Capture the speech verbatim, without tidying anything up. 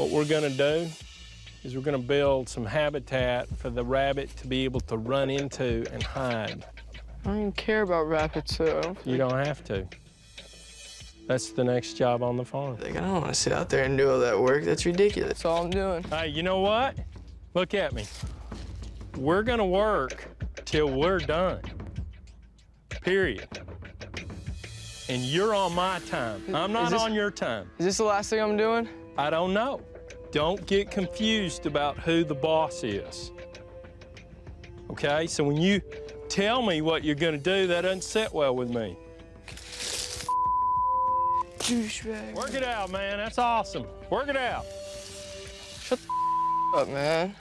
What we're going to do is we're going to build some habitat for the rabbit to be able to run into and hide. I don't even care about rabbits, so... You don't have to. That's the next job on the farm. Like, I don't want to sit out there and do all that work. That's ridiculous. That's all I'm doing. Hey, you know what? Look at me. We're going to work till we're done, period. And you're on my time. I'm not on your time. Is this the last thing I'm doing? I don't know. Don't get confused about who the boss is. Okay, so when you tell me what you're gonna do, that doesn't sit well with me. Douchebag. Work it out, man, that's awesome. Work it out. Shut the f up, man.